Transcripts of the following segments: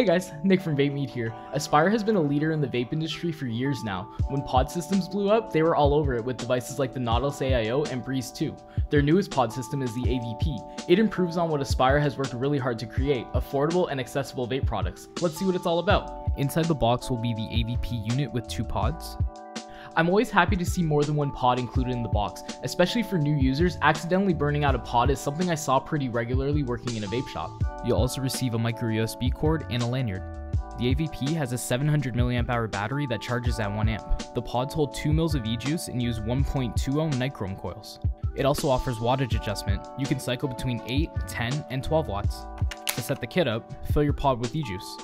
Hey guys, Nick from VapeMeet here. Aspire has been a leader in the vape industry for years now. When pod systems blew up, they were all over it with devices like the Nautilus AIO and Breeze 2. Their newest pod system is the AVP. It improves on what Aspire has worked really hard to create, affordable and accessible vape products. Let's see what it's all about. Inside the box will be the AVP unit with 2 pods. I'm always happy to see more than one pod included in the box, especially for new users. Accidentally burning out a pod is something I saw pretty regularly working in a vape shop. You'll also receive a micro USB cord and a lanyard. The AVP has a 700 mAh battery that charges at 1 amp. The pods hold 2 mils of e-juice and use 1.2 ohm nichrome coils. It also offers wattage adjustment. You can cycle between 8, 10, and 12 watts. To set the kit up, fill your pod with e-juice.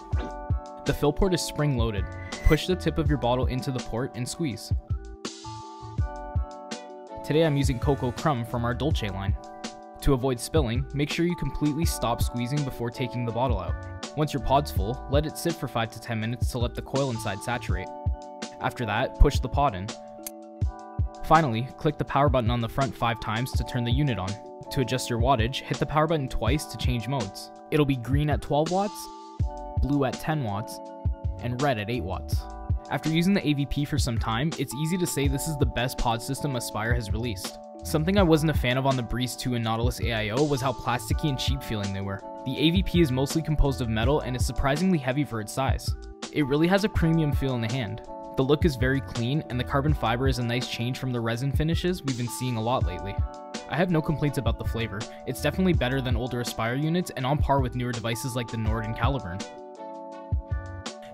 The fill port is spring-loaded. Push the tip of your bottle into the port and squeeze. Today I'm using Cocoa Crumb from our Dolce line. To avoid spilling, make sure you completely stop squeezing before taking the bottle out. Once your pod's full, let it sit for 5 to 10 minutes to let the coil inside saturate. After that, push the pod in. Finally, click the power button on the front 5 times to turn the unit on. To adjust your wattage, hit the power button twice to change modes. It'll be green at 12 watts, blue at 10 watts, and red at 8 watts. After using the AVP for some time, it's easy to say this is the best pod system Aspire has released. Something I wasn't a fan of on the Breeze 2 and Nautilus AIO was how plasticky and cheap feeling they were. The AVP is mostly composed of metal and is surprisingly heavy for its size. It really has a premium feel in the hand. The look is very clean, and the carbon fiber is a nice change from the resin finishes we've been seeing a lot lately. I have no complaints about the flavor. It's definitely better than older Aspire units and on par with newer devices like the Nord and Caliburn.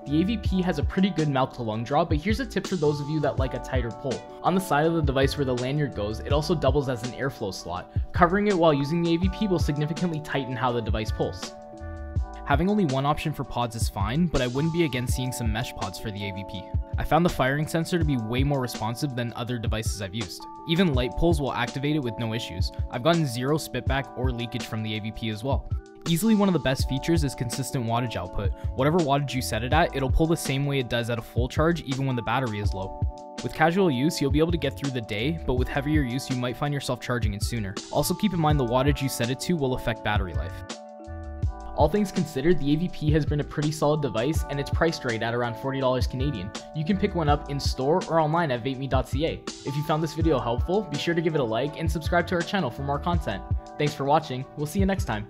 The AVP has a pretty good mouth-to-lung draw, but here's a tip for those of you that like a tighter pull. On the side of the device where the lanyard goes, it also doubles as an airflow slot. Covering it while using the AVP will significantly tighten how the device pulls. Having only one option for pods is fine, but I wouldn't be against seeing some mesh pods for the AVP. I found the firing sensor to be way more responsive than other devices I've used. Even light pulls will activate it with no issues. I've gotten 0 spitback or leakage from the AVP as well. Easily one of the best features is consistent wattage output. Whatever wattage you set it at, it'll pull the same way it does at a full charge even when the battery is low. With casual use, you'll be able to get through the day, but with heavier use, you might find yourself charging it sooner. Also keep in mind the wattage you set it to will affect battery life. All things considered, the AVP has been a pretty solid device, and it's priced right at around $40 Canadian. You can pick one up in store or online at vapeme.ca. If you found this video helpful, be sure to give it a like and subscribe to our channel for more content. Thanks for watching, we'll see you next time.